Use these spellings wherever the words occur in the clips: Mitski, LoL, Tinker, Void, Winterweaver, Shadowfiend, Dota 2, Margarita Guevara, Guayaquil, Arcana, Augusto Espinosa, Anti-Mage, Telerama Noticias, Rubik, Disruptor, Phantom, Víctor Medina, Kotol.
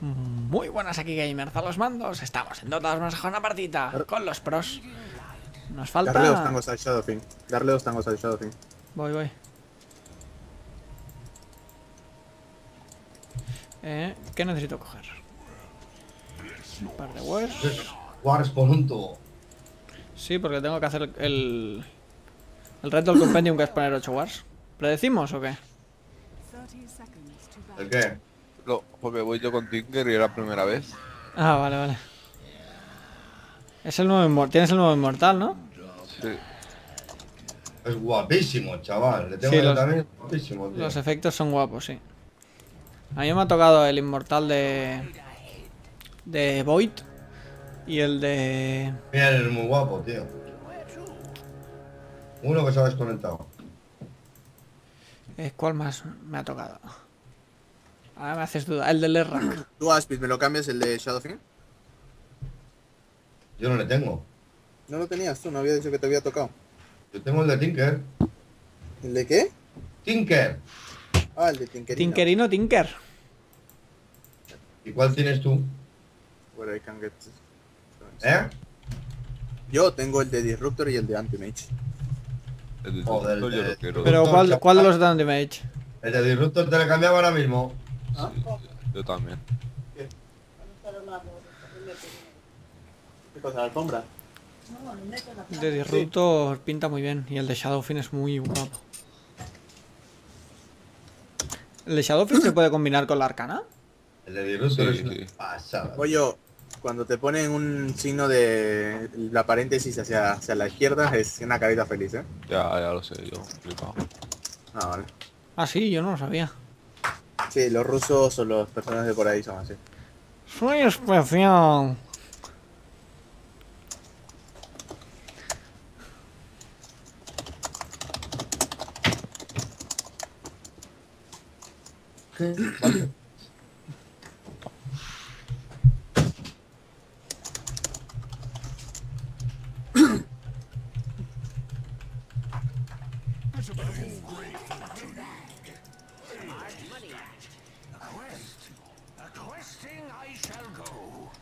Muy buenas, aquí gamers a los mandos. Estamos en Dota, vamos a jugar una partida con los pros. Nos falta... Darle dos tangos al Shadowfiend. Voy. ¿Qué necesito coger? Un par de wars por un tubo. Sí, porque tengo que hacer el reto del compendium, que es poner 8 wars. ¿Predecimos o qué? ¿El qué? No, porque voy yo con Tinker y es la primera vez. Ah, vale, vale. Es el nuevo inmortal. Tienes el nuevo inmortal, ¿no? Sí. Es guapísimo, chaval. Le tengo que también guapísimo, tío. Los efectos son guapos, sí. A mí me ha tocado el inmortal de Void y el de... Mira, es muy guapo, tío. Uno que se ha desconectado. ¿Cuál más me ha tocado? Ahora me haces duda. El del Errac. ¿Tú, Aspis, me lo cambias el de Shadowfiend? Yo no le tengo. No lo tenías tú, no había dicho que te había tocado. Yo tengo el de Tinker. ¿El de qué? Tinker. Ah, el de Tinkerino. Tinker. ¿Y cuál tienes tú? Bueno, I can get... ¿Eh? Yo tengo el de Disruptor y el de Anti-Mage. Pero ¿cuál de los de Anti-Mage? El de Disruptor te lo cambiaba ahora mismo. ¿Ah? Sí, yo también. ¿Qué cosa? ¿La alfombra? El de Disruptor sí pinta muy bien y el de Shadowfiend es muy guapo. ¿El de Shadowfiend se puede combinar con la Arcana? El de Disruptor sí, es pasada. Oye, cuando te ponen un signo de la paréntesis hacia la izquierda es una carita feliz, ¿eh? Ya lo sé, yo flipado. Ah, vale. Ah, sí, yo no lo sabía. Sí, los rusos o los personas de por ahí son así. Soy especial. Vale.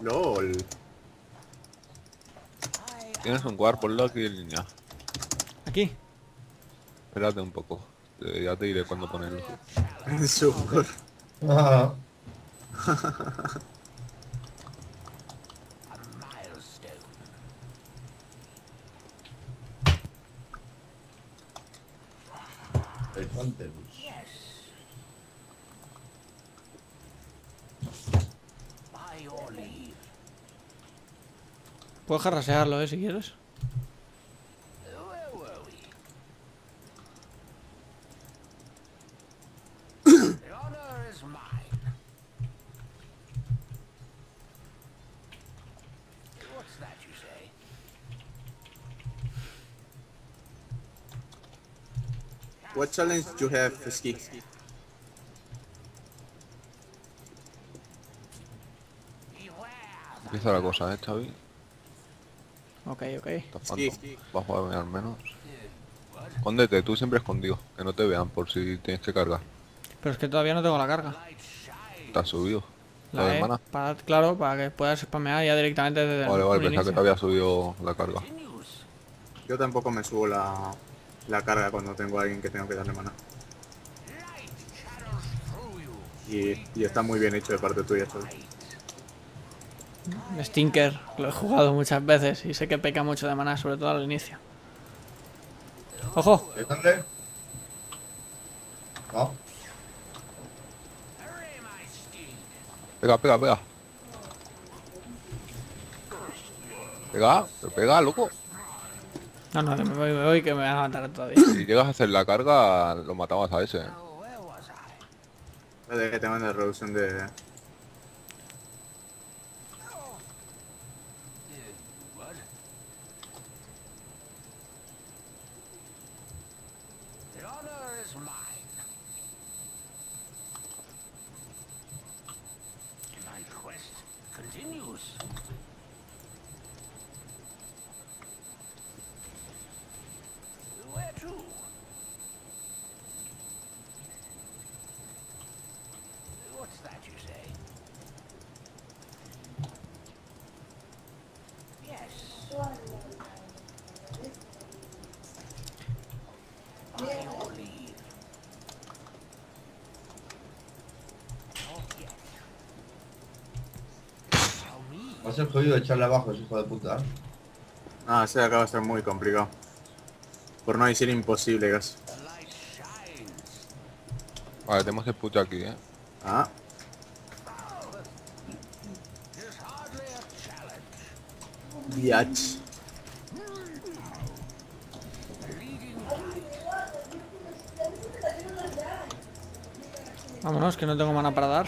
LoL. Tienes un guard por aquí en línea. ¿Aquí? Espérate un poco. Ya te diré cuándo ponerlo. Super. Ah. El Phantom. Puedes jarrasearlo, si quieres. What challenge do you have, Ski? Empieza la cosa, Xavi. Ok. Vas a jugar al menos. Escóndete, tú siempre escondido, que no te vean por si tienes que cargar. Pero es que todavía no tengo la carga. Te has subido. La hermana. Claro, para que puedas spamear ya directamente desde... Vale, pensaba que te había subido la carga. Yo tampoco me subo la carga cuando tengo a alguien que tengo que darle maná. Y está muy bien hecho de parte tuya, Sol. Tinker, lo he jugado muchas veces y sé que peca mucho de maná, sobre todo al inicio. ¡Ojo! No. Pega. Pega, loco. No, me voy que me van a matar todavía. Si llegas a hacer la carga, lo matabas a ese. Desde que te mande reducción de... Va a ser jodido echarle abajo ese hijo de puta. Ah, ese de acá va a ser muy complicado. Por no decir imposible casi. Vale, tenemos el puto aquí, eh. Ah. Biatch. Vámonos, que no tengo mana para dar.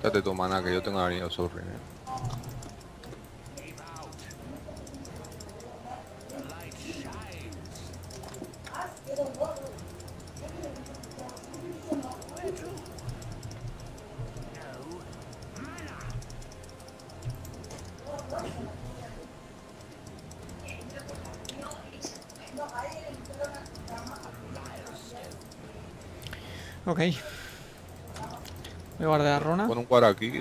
Date tu mana, que yo tengo la línea sobre, eh. Ok, voy a guardar la runa. Pon un cuadro aquí. Sí,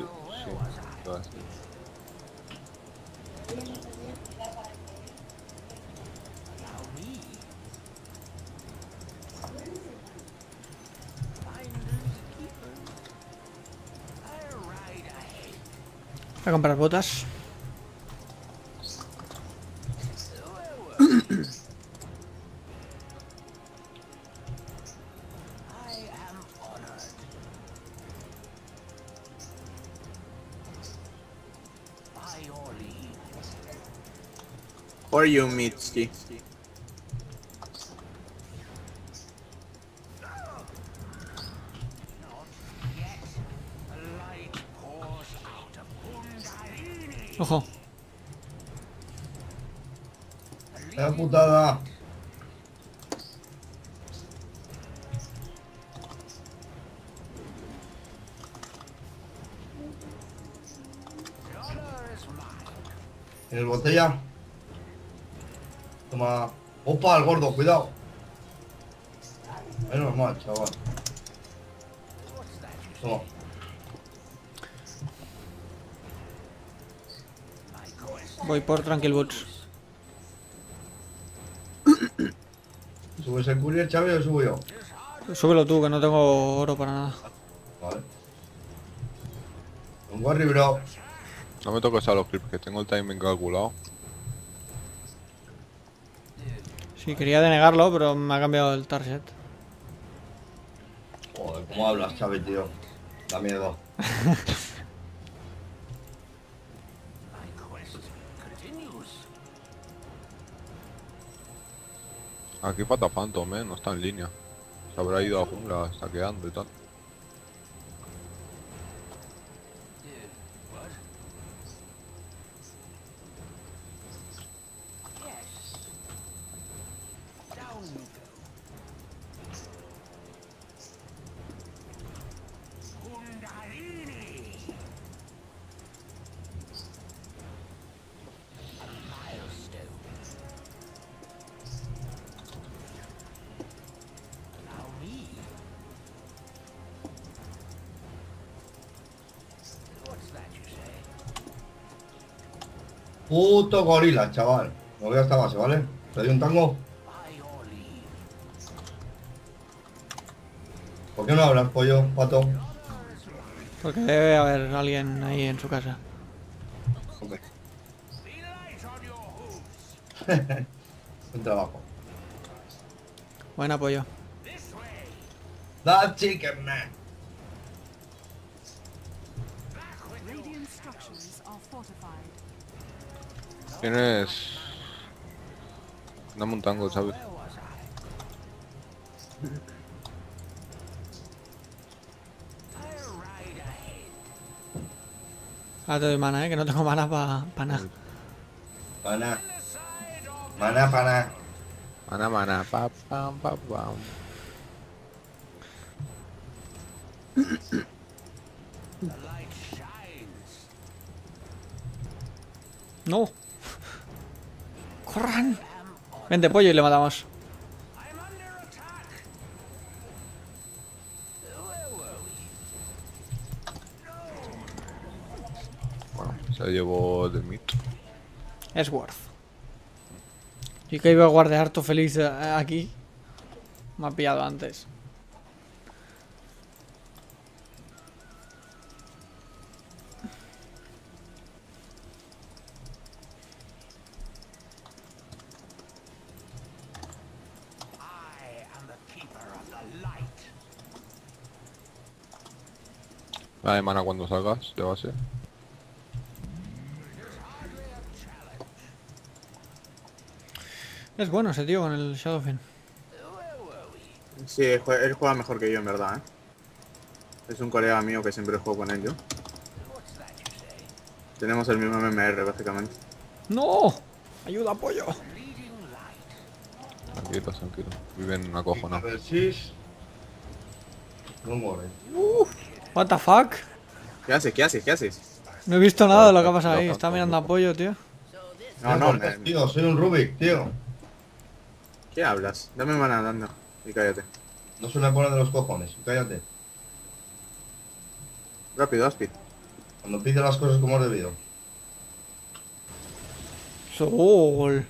voy a comprar botas. Or you, Mitski. Ojo. La putada. ¿En el botella? Toma. Opa, el gordo, cuidado. Menos mal, chaval. Toma. Voy por Tranquil Boots. ¿Subes el courier, Chave, o subo yo? Súbelo tú, que no tengo oro para nada. Vale. Un guarri, bro. No me toques a los clips, que tengo el timing calculado. Sí, quería denegarlo, pero me ha cambiado el target. Joder, ¿cómo hablas, Chávez, tío? Da miedo. Aquí pata Phantom, no está en línea. Se habrá ido a jungla saqueando y tal. Puto gorila, chaval. Me voy a esta base, ¿vale? Te doy un tango. ¿Por qué no hablas, pollo, pato? Porque debe haber alguien ahí en su casa. Ok. Buen trabajo. Buen apoyo. That chicken man. Tienes... Dame un tango, ¿sabes? Ah, te doy mana, que no tengo mana pa nada. Mana. Mana, pana. Mana, mana. Pa, pam, pa, pam. No. ¡Corran! Vente, pollo, y le matamos. Bueno, Se la llevó de mito. Es worth. Yo que iba a guardar harto feliz aquí. Me ha pillado antes. La de mana cuando salgas de base. Es bueno ese tío con el Shadowfiend. Sí, él juega mejor que yo en verdad, ¿eh? Es un colega mío que siempre juego con él yo. Tenemos el mismo MMR básicamente. ¡No! ¡Ayuda, apoyo! Tranquilo, tranquilo. Viven acojonados. No muere. What the fuck? ¿Qué haces? ¿Qué haces? ¿Qué haces? No he visto nada de lo que ha pasado ahí. Está mirando apoyo, tío. No, tío, soy un Rubik, tío. ¿Qué hablas? Dame mana andando y cállate. No soy una bola de los cojones, cállate. Rápido, Aspi. Cuando pide las cosas como es debido. Sol.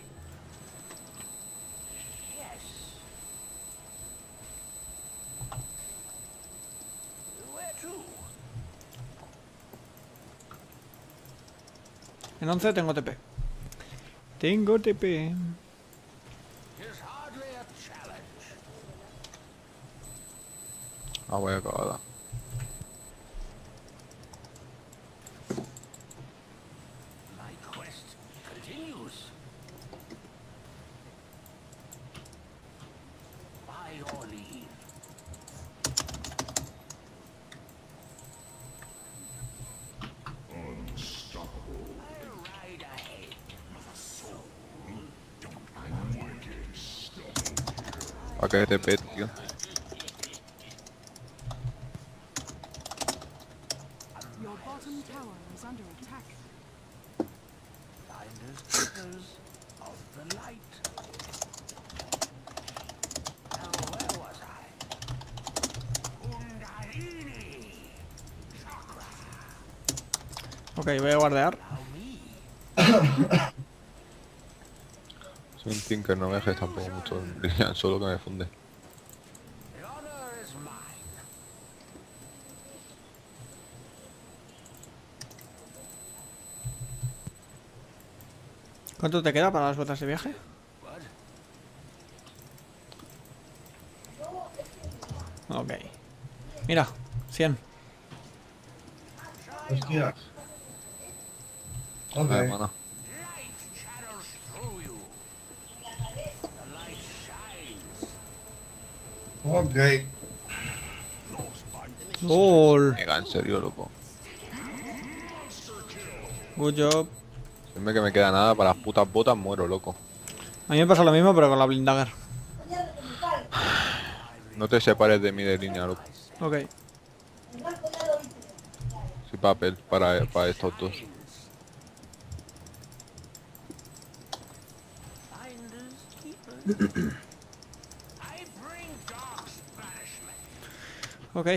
En 11 tengo TP. Tengo TP. Ah, voy a acabar. Que TP, tío. Ok, voy a guardar. Soy un Tinker, no me dejes tampoco mucho brillan, solo que me funde. ¿Cuánto te queda para las botas de viaje? Ok. Mira, 100. Hostias. Ok. Bueno. Ok. LoL. Mega, en serio, loco. Good job. Siempre que me queda nada para las putas botas muero, loco. A mí me pasa lo mismo pero con la blindagger. No te separes de mí de línea, loco. Ok. Sin papel para estos dos. Ok.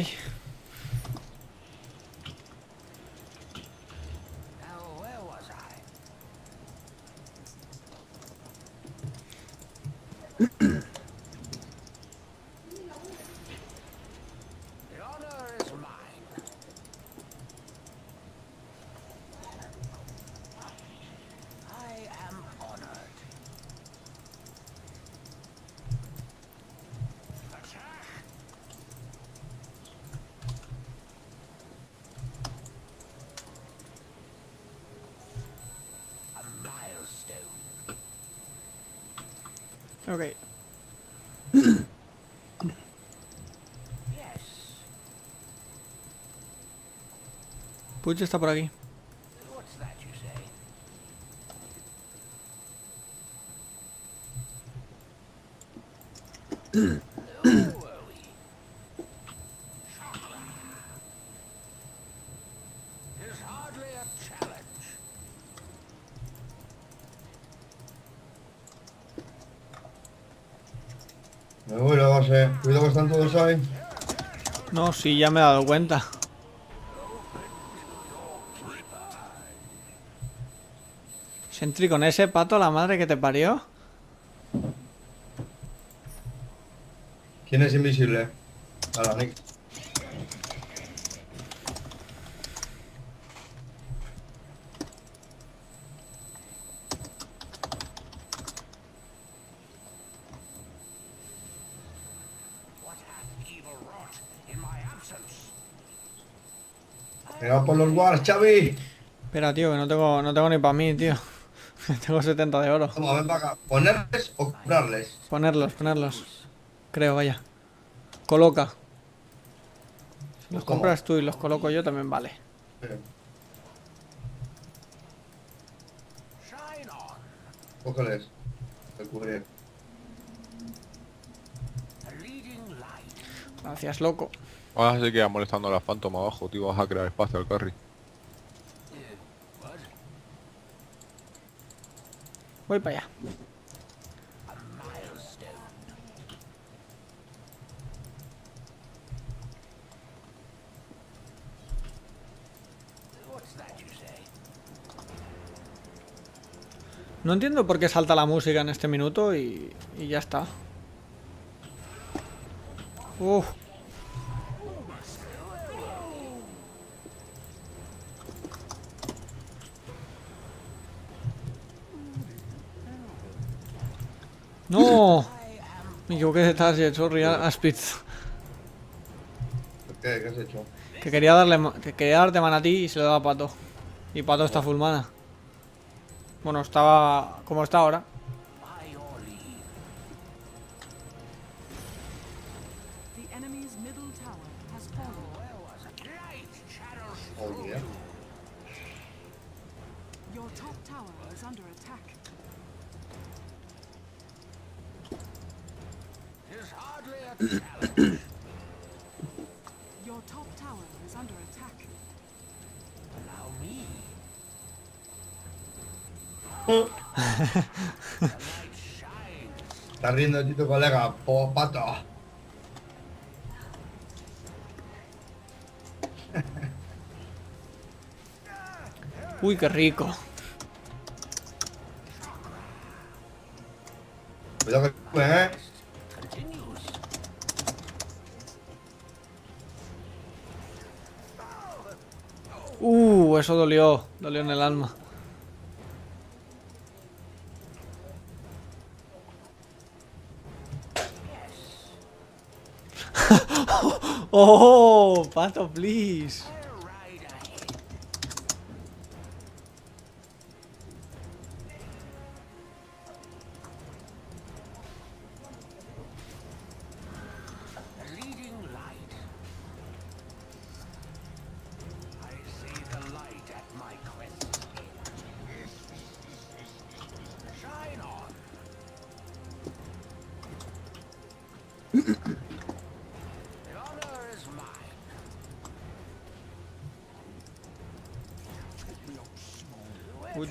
Ok. Puch está por aquí. Me voy a la base, cuidado que están todos ahí. No, sí, ya me he dado cuenta. Sentry con ese pato, la madre que te parió. ¿Quién es invisible? A la Nick. Venga por los wars, Xavi. Espera, tío, que no tengo ni para mí, tío. Tengo 70 de oro. Vamos, ven para acá. ¿Ponerles o curarles? Ponerlos. Creo, vaya. Coloca. Los compras tú y los coloco yo también, vale. Cógeles. Te cubrí. Gracias, loco. Ahora se queda molestando a la Phantom abajo, tío. Vas a crear espacio al carry. Voy para allá. No entiendo por qué salta la música en este minuto y ya está. Uf. No, me equivoqué de target, sorry, Aspid. ¿Qué has hecho? Que quería darte mana a ti y se lo daba a Pato. Y Pato está full mana. Bueno, estaba como está ahora. Oh, yeah. Your top tower is under attack. Allow me. Está riendo tu colega, Pato. Uy, qué rico. Cuidado que eso dolió en el alma. Oh, Pato, please.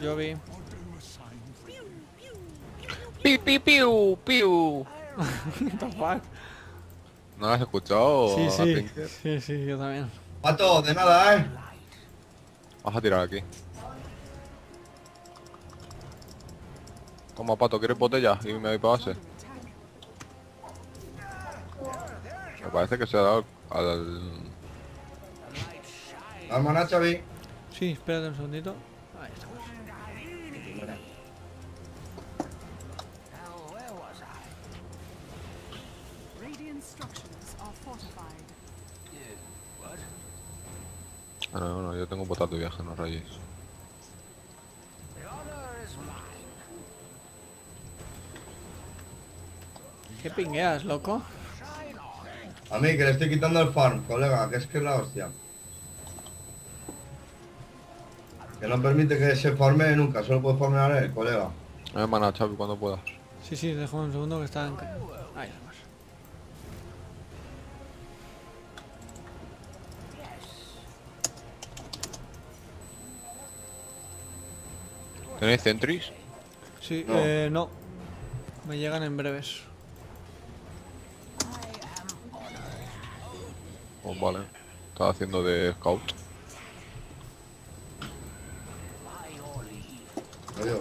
Yo vi. Piu, piu, piu, piu. ¿No lo has escuchado? Sí, yo también. Pato, de nada, ¿eh? Vas a tirar aquí. Toma, Pato, ¿quieres botella? Y me voy para base. Me parece que se ha dado al... Hermana, Xavi. Sí, espérate un segundito. Ahí estamos. Ah, no, yo tengo un botato de viaje, no rayes. ¿Qué pingueas, loco? A mí, que le estoy quitando el farm, colega, que es la hostia. Que no permite que se farmee nunca, solo puedes farmear él, colega. A ver, mana, Xavi, cuando puedas. Sí, déjame un segundo que está en... Ahí nomás. ¿Tenéis sentries? Sí, no. No. Me llegan en breves. Pues vale. Estaba haciendo de scout. Adiós.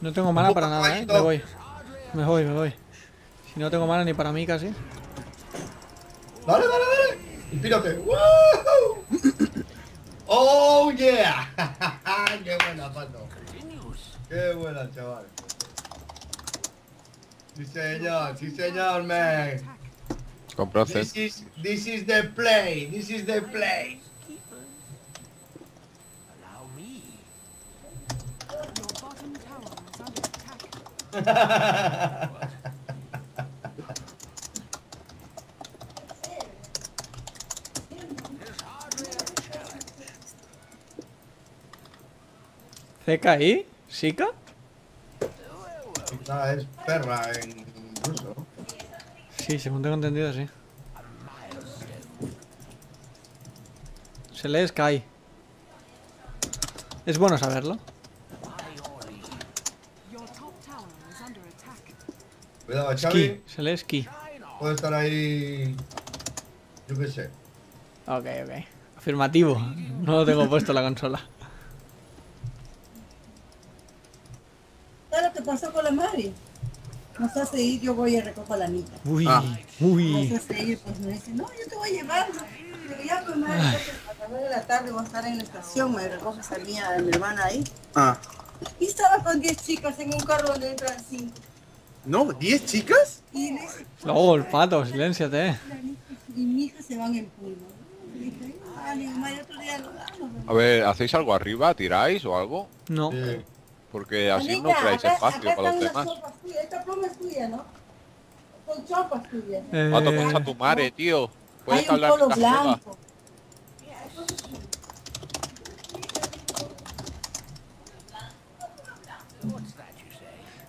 No tengo mana para nada, ¿eh? Me voy. Me voy, me voy. Si no tengo mana ni para mí casi. Dale, dale, dale. Inspírate. ¡Woo! ¡Oh, yeah! ¡Qué buena, Pato! ¡Qué buena, chaval! Sí, señor, man. Comproces. This is the play. This is the play. ¿CKI? ¿Sika? Sika es perra en ruso. Sí, según tengo entendido, sí. Se lee Sky. Es bueno saberlo. Cuidado, Xavi. Se lee Ski. Puede estar ahí... Yo qué sé. Ok, ok. Afirmativo. No lo tengo puesto en la consola. ¿Qué pasó con la madre? Nos hace ir, yo voy a recoger a la niña. Uy, uy. Nos hace ir, pues me dice, no, yo te voy llevando. Pero ya, pues madre, a las 9 de la tarde voy a estar en la estación, me recoges a mi hermana ahí. Ah. Y estaba con 10 chicas en un carro donde entran 5. ¿No? ¿10 chicas? No, el Pato, silénciate. Y mi hija se van en pulvo. Dije, ay, madre, otro día lo damos. A ver, ¿hacéis algo arriba? ¿Tiráis o algo? No. Porque así amiga, no creáis espacio para los demás. Esta pluma es tuya, ¿no? Con chopas tuyas. Pato, concha tu madre, tío. Puedes hay hablar un polo blanco.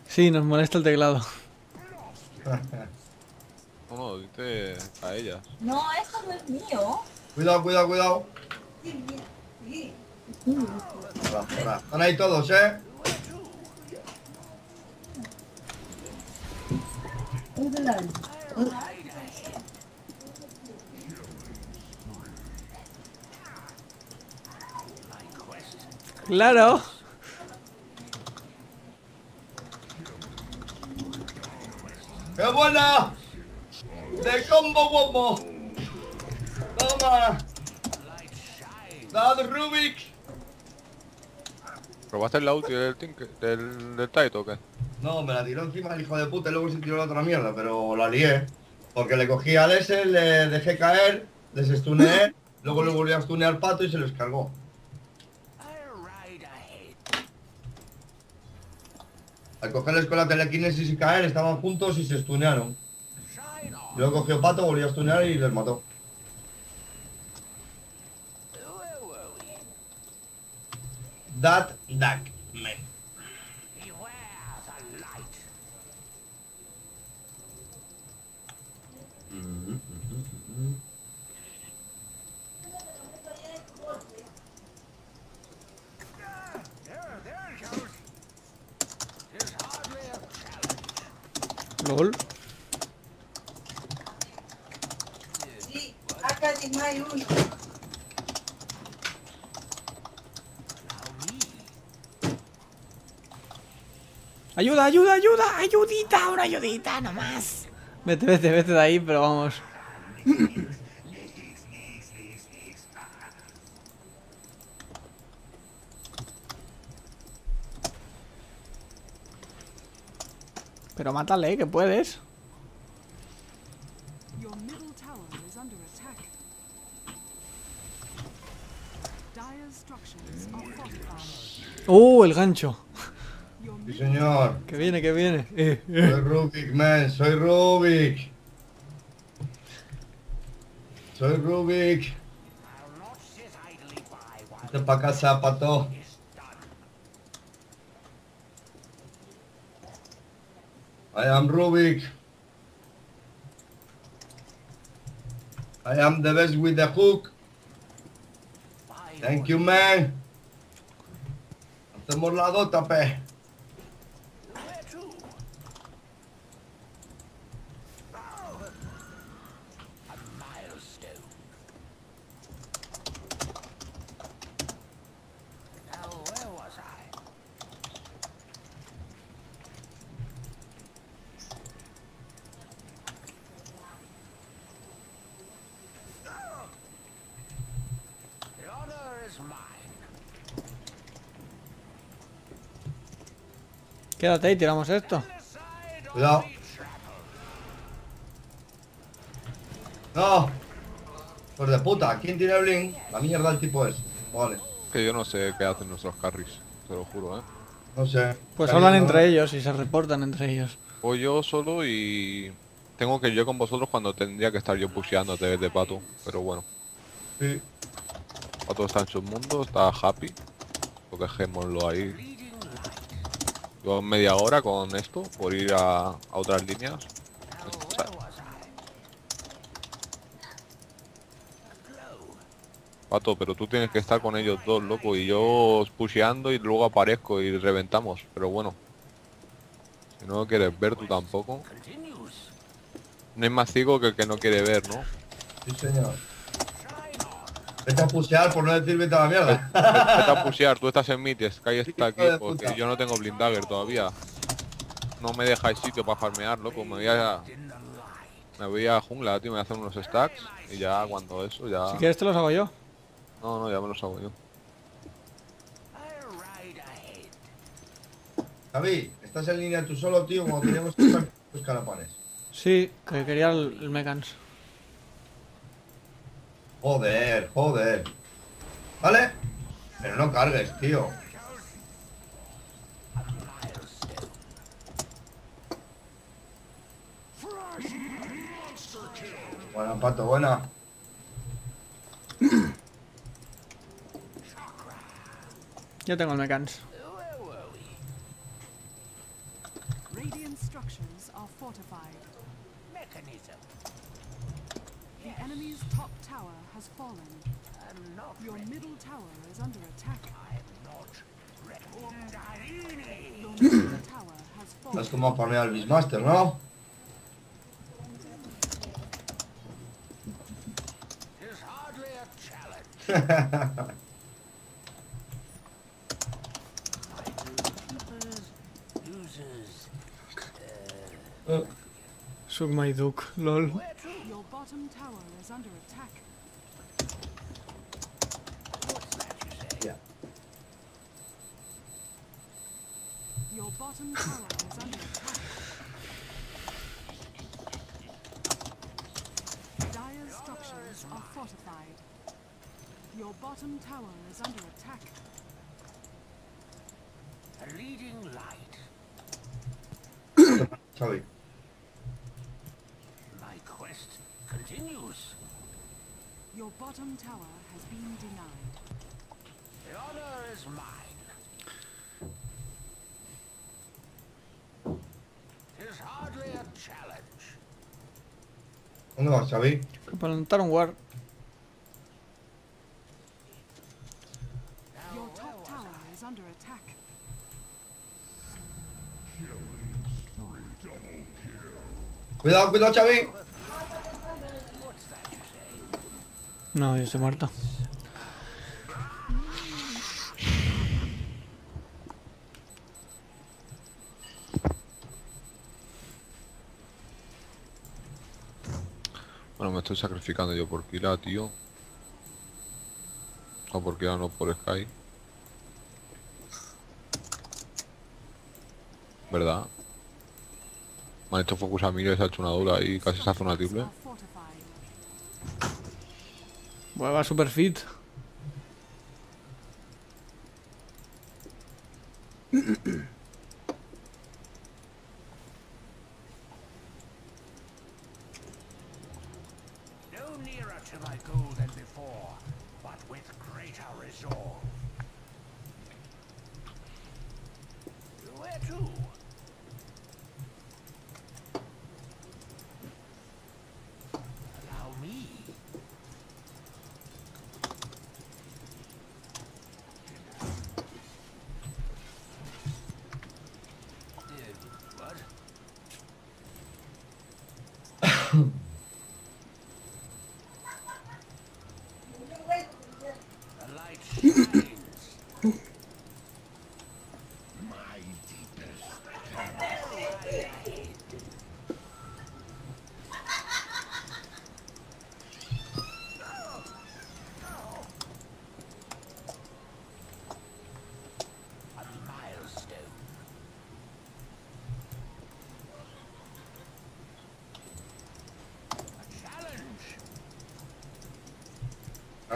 Sí, nos molesta el teclado. No, no, diste a ella. No, esto no es mío. Cuidado, cuidado, cuidado. Sí, sí. Están ahí todos, ¿eh? Claro. ¡Qué buena! ¡De combo bombo! ¡Toma! ¡Dad Rubik! ¿Probaste la ulti del Tinker, del Taito o qué? No, me la tiró encima el hijo de puta y luego se tiró la otra mierda, pero la lié. Porque le cogí al S, le dejé caer, les estuneé, luego le volví a estunear al Pato y se les cargó. Al cogerles con la telequinesis y caer, estaban juntos y se estunearon. Luego cogió Pato, volvió a estunear y les mató. That duck, man. LoL. Sí, acá hay uno. Ayuda, ayuda, ayuda, ayudita, ahora ayudita, nomás. Vete, vete, vete de ahí, pero vamos. Pero mátale, que puedes. El gancho. Sí, señor. Que viene, que viene. Soy Rubik, man, soy Rubik. Soy Rubik. Vete pa' casa, Pato. I am Rubik. I am the best with the hook. Thank you, man. Hacemos la dota, pe. Quédate ahí, tiramos esto. Cuidado. No. Pues de puta, ¿quién tiene blink? La mierda el tipo es. Vale. Que yo no sé qué hacen nuestros carries, te lo juro, ¿eh? No sé. Pues hablan entre ellos y se reportan entre ellos. O yo solo y... Tengo que ir yo con vosotros cuando tendría que estar yo pusheándote de Pato, pero bueno. Sí. Pato está en su mundo, está happy. Pues dejémoslo ahí. Llevo media hora con esto, por ir a otras líneas. Pato, pero tú tienes que estar con ellos dos, loco. Y yo pusheando y luego aparezco y reventamos. Pero bueno. Si no lo quieres ver tú tampoco. No es más ciego que el que no quiere ver, ¿no? Sí, señor. Vete a pushear, por no decir vete a la mierda. Vete a pushear, tú estás en mites, Kai está aquí, porque yo no tengo blindagger todavía. No me dejáis sitio para farmear, loco, me voy a jungla, tío, me voy a hacer unos stacks y ya cuando eso ya... Si quieres te los hago yo. No, no, ya me los hago yo. Javi, ¿estás en línea tú solo, tío? Como queríamos buscar tus carapanes. Sí, que quería el mecans. Joder, joder. ¿Vale? Pero no cargues, tío. Buena, Pato, buena. Yo tengo el mecans. ¿Sabes cómo apagar al Beastmaster, no? Suck my duck, lol. Sorry. My quest continues. Your bottom tower has been denied. The honor is mine. Tis hardly a challenge. ¿Dónde vas, Xavi? Que plantaron guard. Your top tower is under attack. Cuidado, cuidado, Xavi. No, yo estoy muerto. Bueno, me estoy sacrificando yo por Kira, tío. O por Kira, no por Sky. ¿Verdad? Me han hecho focus a mí y se ha hecho una dura y casi se hace una triple. Bueno, va super fit.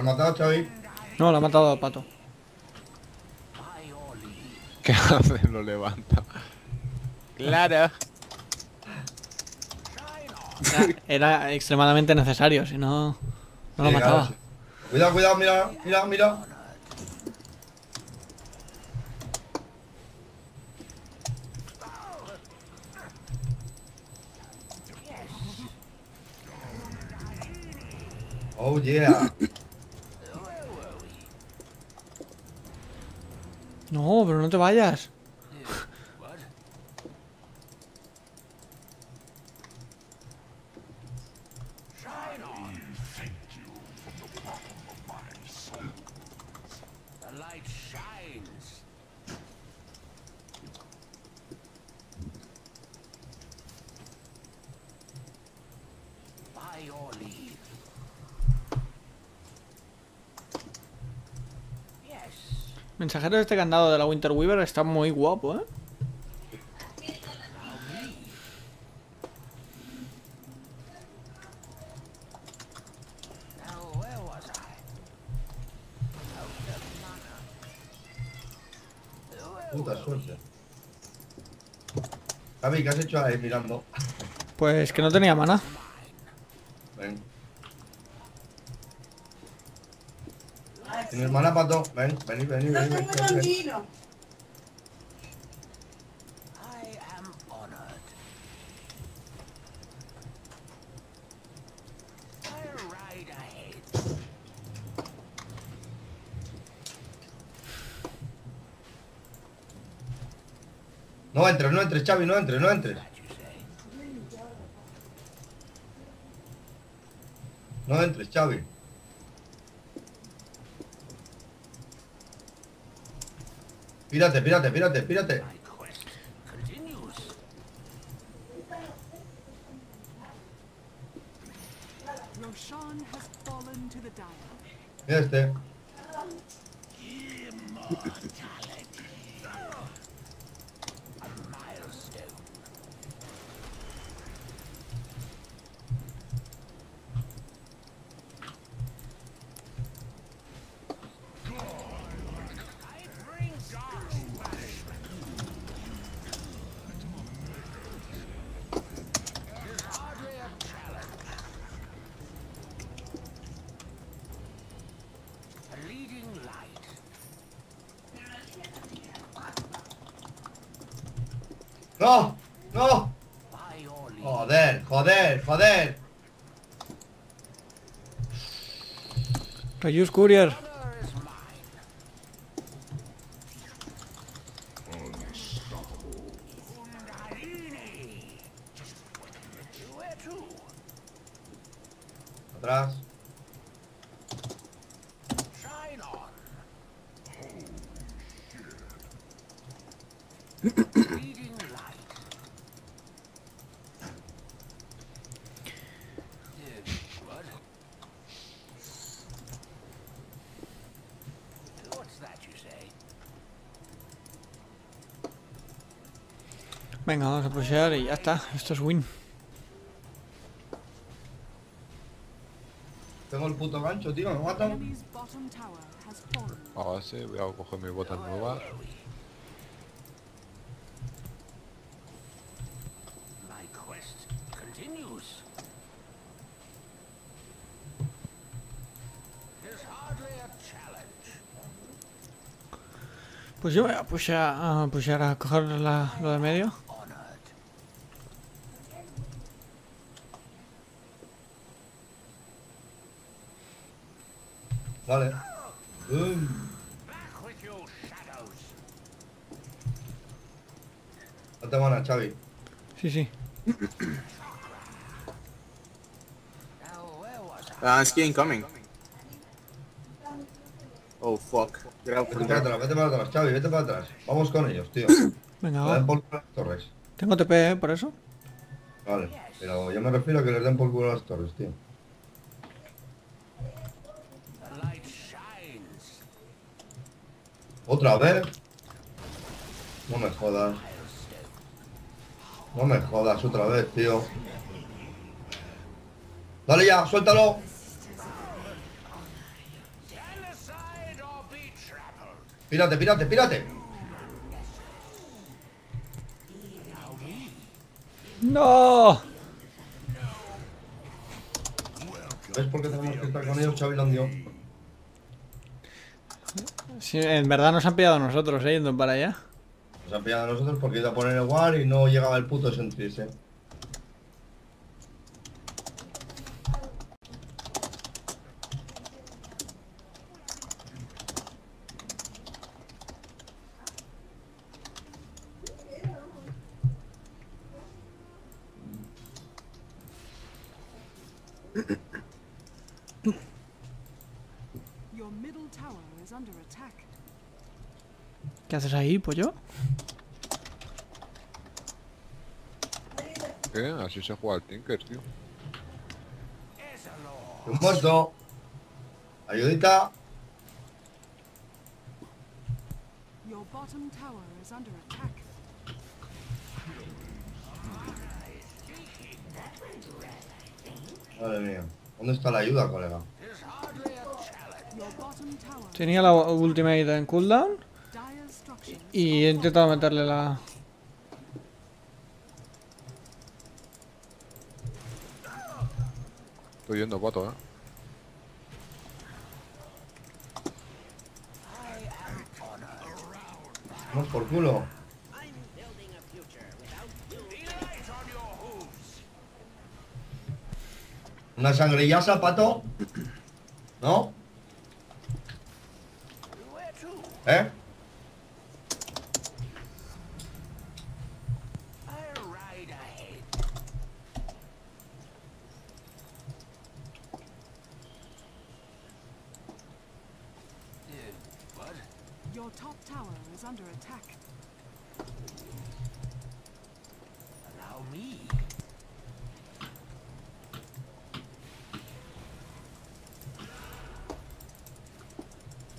matado, Xavi? No, lo ha matado a Pato. ¿Qué hace? Lo levanta. Claro. Era extremadamente necesario, si no, no lo mataba. Cuidado, cuidado, mira, mira, mira. Oh yeah. No, pero no te vayas. Mensajero de este candado de la Winterweaver está muy guapo, ¿eh? Puta suerte. Javi, ¿qué has hecho ahí mirando? Pues que no tenía mana. Ven. ¿Tienes mana, Pato? Ven, ven, ven, ven. No tengo tranquilo. No entres, no entres, Xavi, no entres, no entres. No entres, Xavi. Pírate, pírate, pírate, pírate. Mira este. No, no. Joder, joder, joder. Reuse courier. Atrás. Venga, vamos a pushear y ya está. Esto es win. Tengo el puto gancho, tío. Me matan. Ahora sí, voy a coger mis botas nuevas. Pues yo voy a pushear a coger lo de medio. Vale. No te van a, Xavi. Sí, sí. Es que incoming. Oh, fuck. Vete para atrás, vete para atrás, Xavi, vete para atrás. Vamos con ellos, tío. Venga, va. Den por culo a las torres. Tengo TP, ¿eh? Por eso. Vale, pero yo me refiero a que les den por culo a las torres, tío. ¿Otra vez? No me jodas. No me jodas otra vez, tío. Dale ya, suéltalo. Pírate, pírate, pírate. No. ¿Ves por qué tenemos que estar con ellos, Xavi Landio? Sí, en verdad nos han pillado a nosotros, yendo para allá. Nos han pillado a nosotros porque iba a poner el guard y no llegaba el puto Sentries, ¿Qué haces ahí, pollo? ¿Qué? Así se juega al Tinker, tío. Un muerto. Ayudita. Madre mía. ¿Dónde está la ayuda, colega? Tenía la ultimate en cooldown y he intentado meterle la... Estoy yendo pato, Vamos por culo. Una sangrillaza, pato. ¿No? ¿Eh?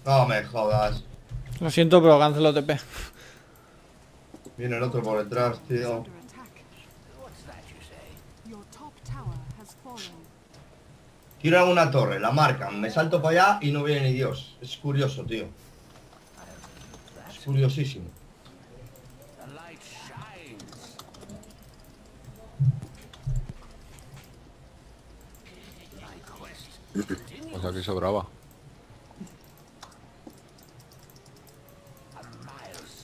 No me jodas. Lo siento, pero cancelo TP. Viene el otro por detrás, tío. Tiro a una torre, la marcan, me salto para allá y no viene ni Dios. Es curioso, tío. Es curiosísimo. O sea que sobraba.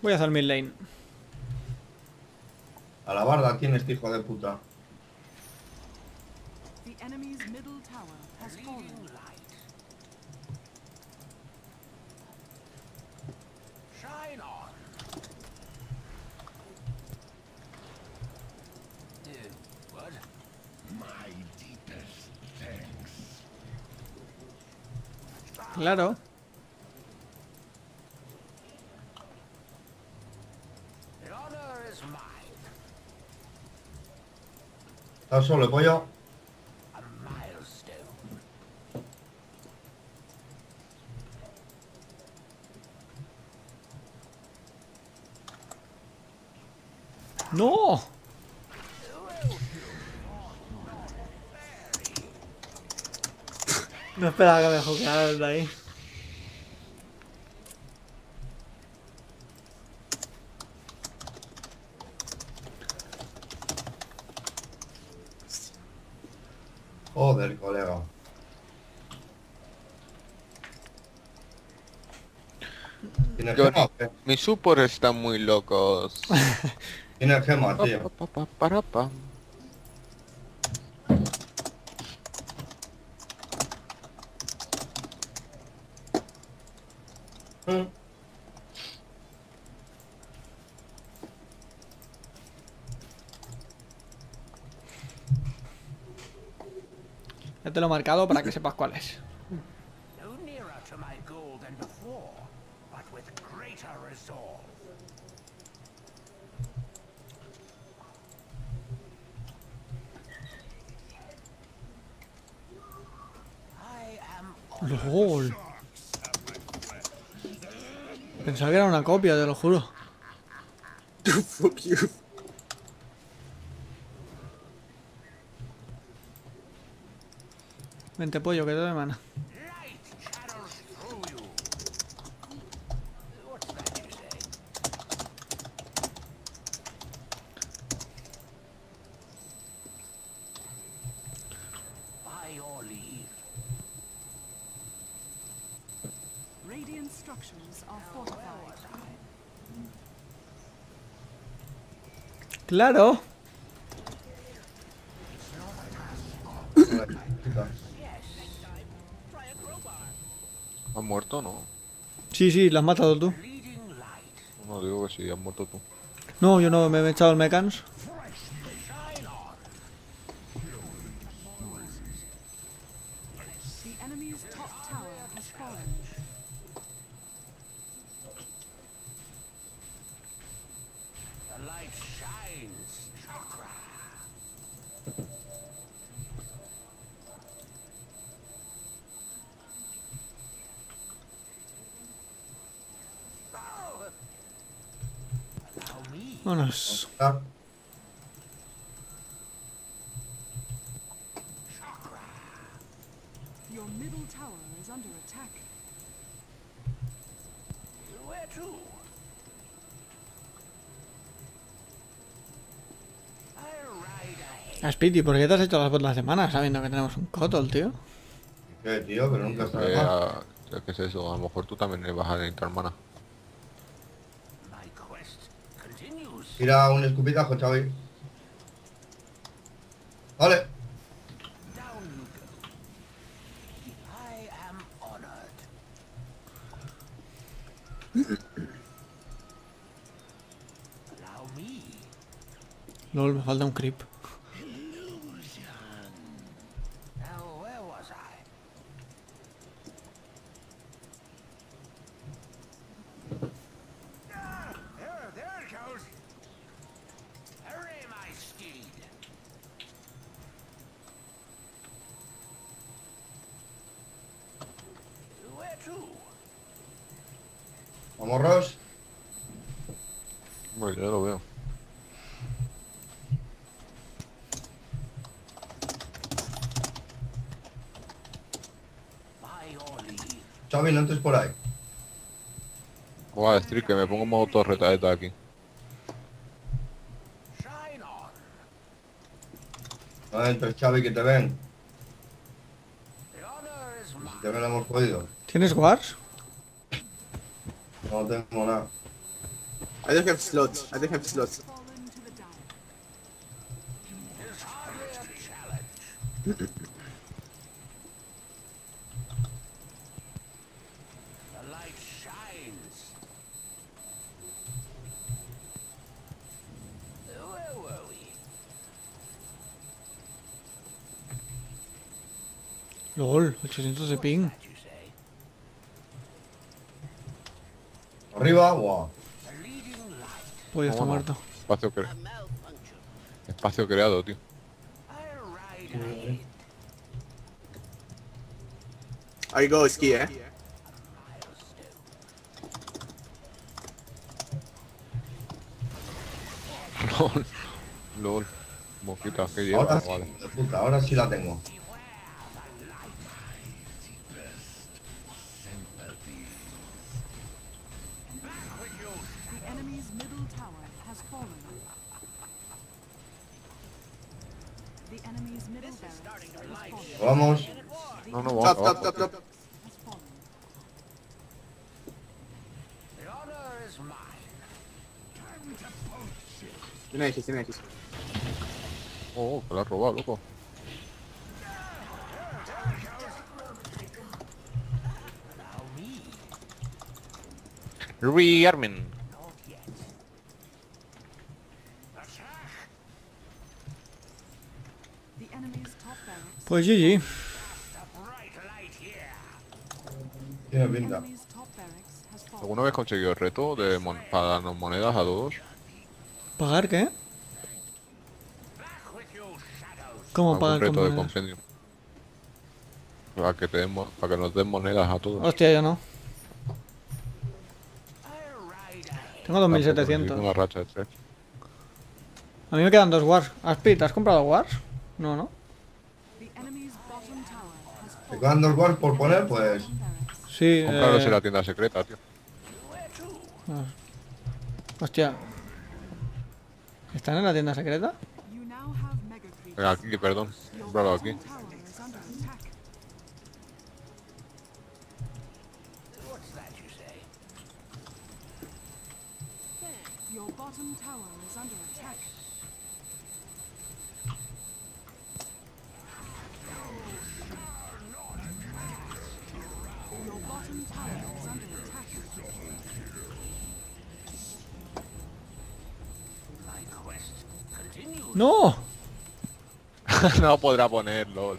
Voy a hacer mid lane. A la barda tiene este hijo de puta. Claro. ¿Estás solo, pollo? ¡No! No esperaba que me jugaran de ahí. Joder, colega. Yo, mis support están muy locos. Tiene el gema, tío. Te lo he marcado para que sepas cuál es. LoL. Pensaba que era una copia, te lo juro. Fuck you. Vente, pollo, que te doy mana. Radiant structures are fortified. Claro. ¿Han muerto o no? Sí, sí, las has matado tú. No, digo que sí, has muerto tú. No, yo no, me he echado el mecans. Vámonos. Your middle tower is under attack. Where to? Aspiti, ¿por qué te has hecho las botas de la semana sabiendo que tenemos un Cottle, tío? ¿Qué, tío? Pero nunca sabía. ¿Qué es eso? A lo mejor tú también le vas a necesitar mana. Tira un escupitajo, Xavi. Vale. LoL, me falta un creep. ¿Morros? Bueno, ya lo veo. Xavi, no entres por ahí. Voy a decir que me pongo modo torreta aquí. No entres, Xavi, que te ven. Si te ven, hemos podido. ¿Tienes guards? No tengo nada. I don't have slots. I don't have slots. LOL, 800 de ping. Arriba, wow. Pues ya está muerto. Espacio creado. Espacio creado, tío. Ahí go ski, LOL, LOL. Mosquita, que lleva. Ahora sí, vale. Puta, ahora sí la tengo. Vamos. No, no, vamos. Top. Tiene X. Oh, que la has robado, loco. Rearmen. Pues GG. Tiene pinta. ¿Alguna vez conseguido el reto de pagarnos monedas a todos? ¿Pagar qué? ¿Cómo pagar con monedas? Un reto de compendio. Para que nos den monedas a todos. Hostia, yo no. Tengo 2700. Una racha de 3. A mí me quedan 2 wars. Aspit, ¿has comprado wars? No, ¿no? Te quedan 2 wars por poner, pues... Sí, claro, es la tienda secreta, tío. Hostia. ¿Están en la tienda secreta? Aquí, perdón. Claro, aquí. No. No podrá ponerlo.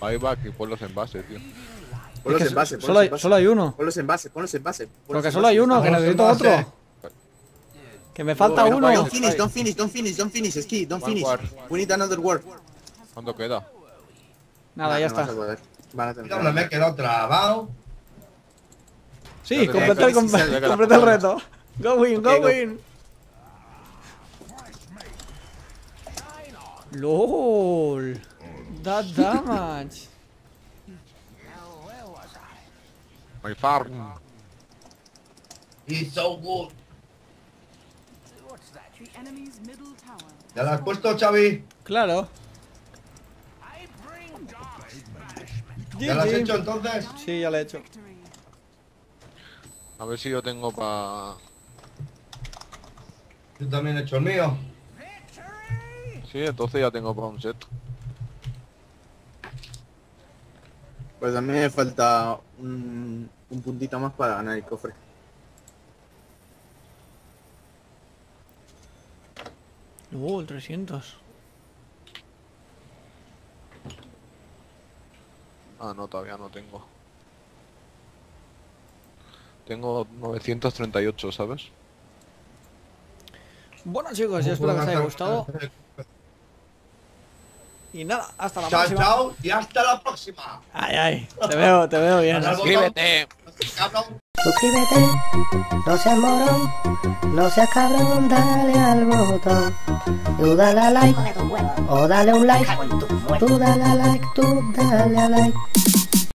Ahí va aquí por los envases, tío. Pon los envases, solo hay uno. Pon los envases, pon los envases. Porque solo hay uno, que necesito otro. Que me falta uno. Don't finish, Ski, don't finish. We need another word. ¿Cuánto queda? Nada, ya está. Me he quedado trabado. Sí, completa el reto. Go win. LOL. That damage. My farm. He's so good. ¿Ya la has puesto, Xavi? Claro. ¿Ya la has hecho entonces? Sí, ya la he hecho. A ver si yo tengo para... Yo también he hecho el mío. Sí, entonces ya tengo para un set. Pues a mí me falta un puntito más para ganar el cofre. El 300. Ah, no, todavía no tengo. Tengo 938, ¿sabes? Bueno, chicos, yo espero que os haya gustado. Y nada, hasta la próxima. Chao, y hasta la próxima. Ay, te veo bien. Suscríbete. Suscríbete, no seas morón, no seas cabrón, dale al botón. Tú dale a like, o dale un like, tú dale a like, tú dale a like.